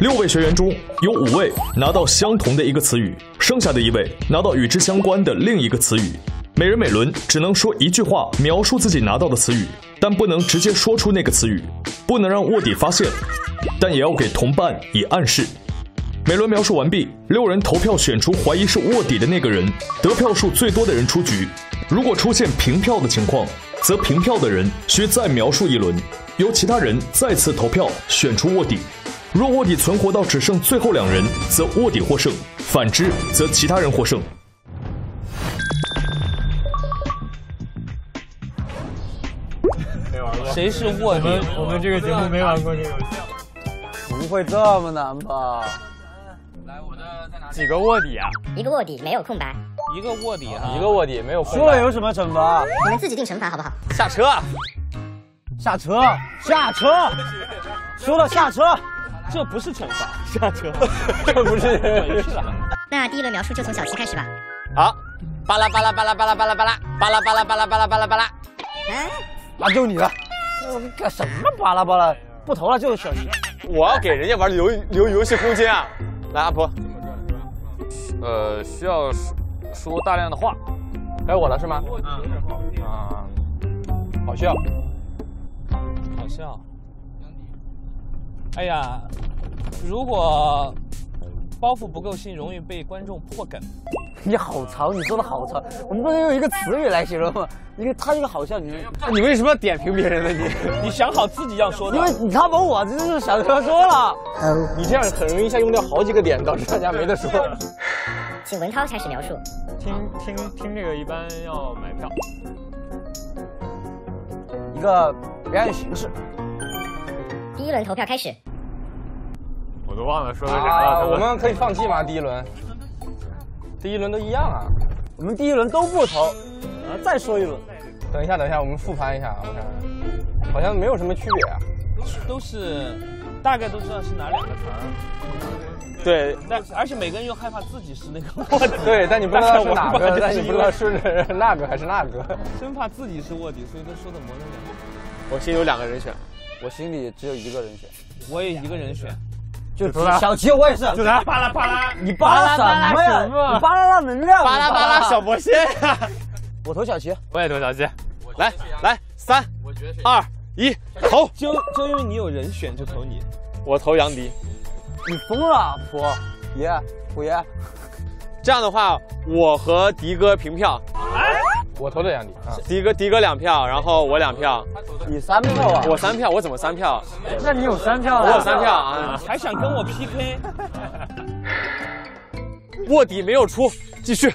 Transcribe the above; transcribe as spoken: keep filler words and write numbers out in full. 六位学员中有五位拿到相同的一个词语，剩下的一位拿到与之相关的另一个词语。每人每轮只能说一句话描述自己拿到的词语，但不能直接说出那个词语，不能让卧底发现，但也要给同伴以暗示。每轮描述完毕，六人投票选出怀疑是卧底的那个人，得票数最多的人出局。如果出现平票的情况，则平票的人需再描述一轮，由其他人再次投票选出卧底。若卧底存活到只剩最后两人，则卧底获胜；反之，则其他人获胜。没玩过，谁是卧底？我们这个节目没玩过这个游戏。不会这么难吧？来，我的在哪？几个卧底啊？一个卧底没有空白。一个卧底哈，一个卧底没有空白。说了有什么惩罚？你们自己定惩罚好不好？下车！下车！下车！说了下车，这不是惩罚。下车，这不是回去了。那第一轮描述就从小齐开始吧。好，巴拉巴拉巴拉巴拉巴拉巴拉巴拉巴拉巴拉巴拉巴拉巴拉。哎，那就你了。干什么巴拉巴拉？不投了就是小齐。我要给人家玩留留游戏空间啊！来，阿婆。呃，需要说大量的话。该我了是吗？啊，好笑。好笑。哎呀，如果包袱不够新，容易被观众破梗。你好长，你说的好长，我们不能用一个词语来形容吗？你他一个好笑，你你为什么要点评别人呢？你你想好自己要说的，因为你他把我这就是想要说了。你这样很容易一下用掉好几个点，导致大家没得说。请文涛开始描述。听听听，这个一般要买票。一个表演形式。第一轮投票开始，我都忘了说的啥了。我们可以放弃吗？第一轮，第一轮都一样啊。我们第一轮都不投，啊，再说一轮。等一下，等一下，我们复盘一下，我看，好像没有什么区别啊。都是，大概都知道是哪两个词儿。对，但而且每个人又害怕自己是那个卧底。对，但你不知道是哪个，但你不知道是那个还是那个。生怕自己是卧底，所以都说的模棱两可。我先有两个人选。我心里只有一个人选，我也一个人选，就小齐，我也是，就他巴拉巴拉，你巴拉什么呀？你巴拉拉能量，巴拉巴拉小魔仙。我投小齐，我也投小齐。来来，三二一，投！就就因为你有人选，就投你。我投杨迪。你疯了，普爷，普爷。这样的话，我和迪哥平票。我投的杨迪，迪哥迪哥两票，然后我两票，你三票啊？我三票，我怎么三票？那你有三票？我有三票啊！还想跟我 P K？ 卧底没有出，继续。